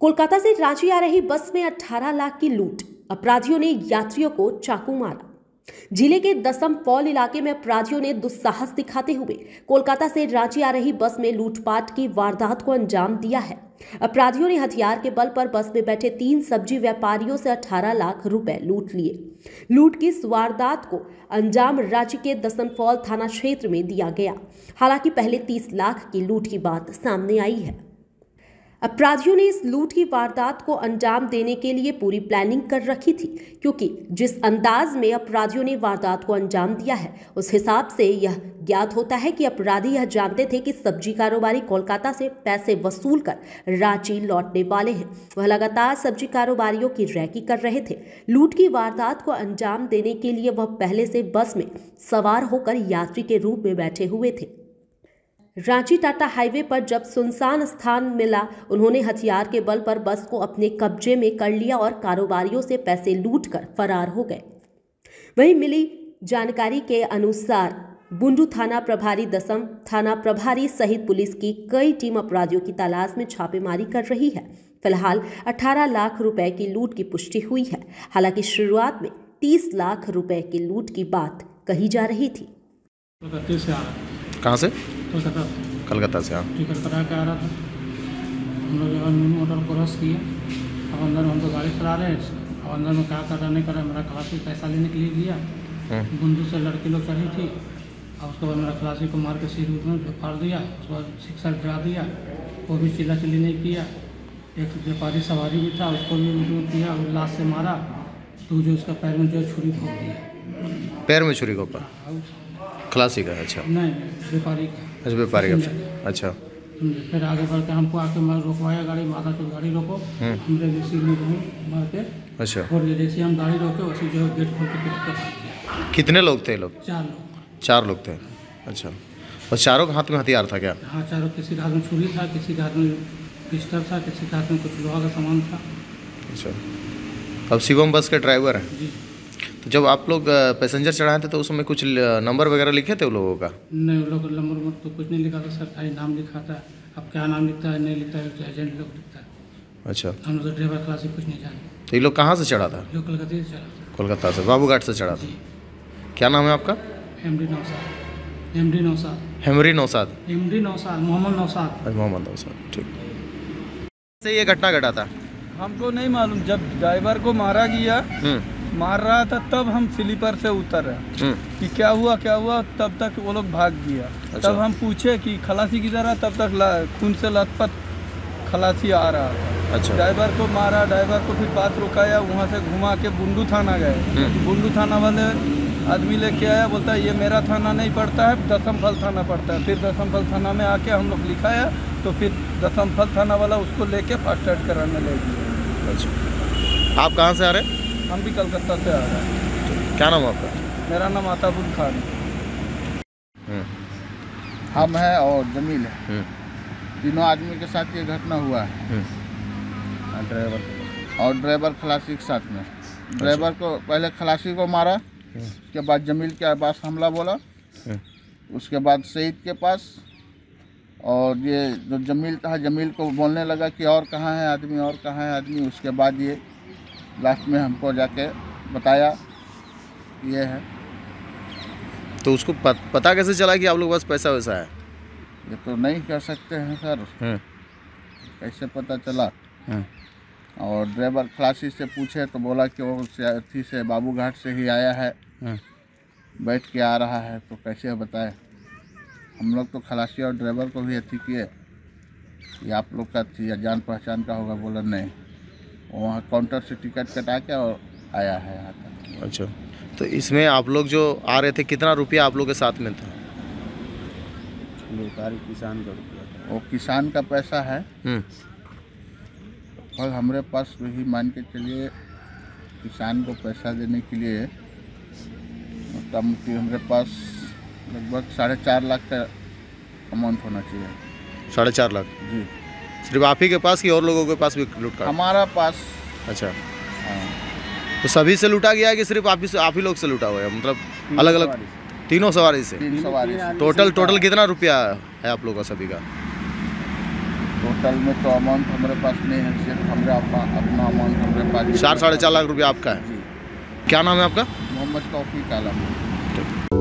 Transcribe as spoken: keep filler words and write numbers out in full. कोलकाता से रांची आ रही बस में अठारह लाख की लूट, अपराधियों ने यात्रियों को चाकू मारा। जिले के दशम फॉल इलाके में अपराधियों ने दुस्साहस दिखाते हुए कोलकाता से रांची आ रही बस में लूटपाट की वारदात को अंजाम दिया है। अपराधियों ने हथियार के बल पर बस में बैठे तीन सब्जी व्यापारियों से अठारह लाख रुपए लूट लिए। लूट की इस वारदात को अंजाम रांची के दशम फॉल थाना क्षेत्र में दिया गया। हालांकि पहले तीस लाख की लूट की बात सामने आई है। अपराधियों ने इस लूट की वारदात को अंजाम देने के लिए पूरी प्लानिंग कर रखी थी, क्योंकि जिस अंदाज में अपराधियों ने वारदात को अंजाम दिया है उस हिसाब से यह ज्ञात होता है कि अपराधी यह जानते थे कि सब्जी कारोबारी कोलकाता से पैसे वसूल कर रांची लौटने वाले हैं। वह लगातार सब्जी कारोबारियों की रैकी कर रहे थे। लूट की वारदात को अंजाम देने के लिए वह पहले से बस में सवार होकर यात्री के रूप में बैठे हुए थे। रांची टाटा हाईवे पर जब सुनसान स्थान मिला, उन्होंने हथियार के बल पर बस को अपने कब्जे में कर लिया और कारोबारियों से पैसे लूटकर फरार हो गए। वहीं मिली जानकारी के अनुसार बुंडू थाना प्रभारी, दशम थाना प्रभारी सहित पुलिस की कई टीम अपराधियों की तलाश में छापेमारी कर रही है। फिलहाल अठारह लाख रुपए की लूट की पुष्टि हुई है। हालांकि शुरुआत में तीस लाख रुपए की लूट की बात कही जा रही थी। कहाँ से? कोलकाता। कोलकाता से? हाँ, कलकत्ता का आ रहा था। हम लोग मिनी होटल क्रॉस किया। अब अंदर हम तो गाड़ी चला रहे हैं। अब अंदर में क्या कर रहा नहीं करा, मेरा खलासी पैसा लेने के लिए लिया। बुंदू से लड़की लोग चढ़ी थी और उसके बाद मेरा खलासी को मार के सिर में फाड़ दिया। उसके बाद शिक्षा डरा दिया। वो भी चिल्ला चिल्ली नहीं किया। एक व्यापारी सवारी भी था, उसको भी मजबूत किया और लाश से मारा। तो जो उसका पैर में जो छुरी घोंप दिया, पैर में छुरी घोंपा खलासी का? अच्छा, नहीं व्यापारी का। अच्छा, व्यापारी का। अच्छा, फिर आगे बढ़ के हमको आके मैं रोकवाया गाड़ी, माता चौक गाड़ी रोको। हमने रिसीव में घूम मार के, अच्छा, और जैसे हम गाड़ी रोके वैसे जो गेट खोल के। कितने लोग थे? लोग चार लोग चार लोग थे। अच्छा, और चारों के हाथ में हथियार था क्या? हाँ, चारों, किसी के हाथ में छुरी था, किसी के हाथ में पिस्टल था, किसी के हाथ में कुछ लोहा का सामान था। अच्छा, अब शिवम बस के ड्राइवर हैं जी। तो जब आप लोग पैसेंजर चढ़ाए थे तो उसमें कुछ नंबर वगैरह लिखे थे उन लोगों का? नहीं, उन लोगों का नंबर नंबर तो कुछ नहीं लिखा था सर। खाली नाम लिखा था। अब क्या नाम लिखता है, नहीं लिखता है, तो एजेंट लोग लिखता है। अच्छा, हम लोग ड्राइवर क्लास से कुछ नहीं जानते। तो ये लोग कहाँ से चढ़ा था? लोग कलकत्ता से चढ़ा था। कोलकाता से बाबू घाट से चढ़ा था। क्या नाम है आपका? M D Naushad. M D Naushad. हेमरी नौसाद। M D Naushad. मोहम्मद नौसाद। मोहम्मद नौसाद, ठीक। से ये घटना घटा था हमको नहीं मालूम। जब ड्राइवर को मारा गया, मार रहा था, तब हम स्लीपर से उतर रहे कि क्या हुआ क्या हुआ, तब तक वो लोग भाग गया। अच्छा। तब हम पूछे कि खलासी किधर है, तब तक खून से लथपथ खलासी आ रहा था। अच्छा। ड्राइवर को मारा, ड्राइवर को फिर बात रुकाया, वहाँ से घुमा के बुंडू थाना गए। बुंडू थाना वाले आदमी लेके आया, बोलता है ये मेरा थाना नहीं पड़ता है, दशम फॉल थाना पड़ता है। फिर दशम फॉल थाना में आके हम लोग लिखाया, तो फिर दशम फॉल थाना वाला उसको लेके फास्ट एड कराने ले गया। अच्छा, आप कहाँ से आ रहे? हम भी कलकत्ता से आ रहे हैं। क्या नाम आपका? मेरा नाम आफताब खान है। हम हैं और जमील है। तीनों आदमी के साथ ये घटना हुआ है। ड्राइवर और ड्राइवर खलासी के साथ में। ड्राइवर को पहले खलासी को मारा, उसके बाद जमील के पास हमला बोला, उसके बाद सईद के पास, और ये जो जमील था जमील को बोलने लगा कि और कहाँ है आदमी, और कहाँ है आदमी। उसके बाद ये लास्ट में हमको जाके बताया ये है। तो उसको पत, पता कैसे चला कि आप लोग बस पैसा वैसा है? ये तो नहीं कह सकते हैं सर। है। कैसे पता चला? है। और ड्राइवर खलासी से पूछे तो बोला कि वो अथी से बाबू घाट से ही आया है। है। बैठ के आ रहा है, तो कैसे बताए? हम लोग तो खलासी और ड्राइवर को भी अथी किए कि आप लोग का थी जान पहचान का होगा। बोला नहीं, वहाँ काउंटर से टिकट कटा के और आया है आता। अच्छा, तो इसमें आप लोग जो आ रहे थे, कितना रुपया आप लोग के साथ में था? बेकारी किसान का रुपया, वो किसान का पैसा है। और हमारे पास वही मान के चलिए किसान को पैसा देने के लिए कम की हमारे पास लगभग साढ़े चार लाख का अमाउंट होना चाहिए। साढ़े चार लाख जी? सिर्फ आप ही के पास कि और लोगों के पास भी लूटा? हमारा पास। अच्छा, तो सभी से लूटा गया कि सिर्फ आप ही से, आप ही लोग से लूटा हुआ है? मतलब अलग अलग तीनों सवारी से? तीन सवारी। टोटल टोटल कितना रुपया है आप लोगों का सभी का? टोटल में तो अमाउंट हमारे पास नहीं है, सिर्फ हमारा अपना अमाउंट हमारे पास चार साढ़े चार लाख रुपया आपका है। क्या नाम है आपका? मोहम्मद काफी।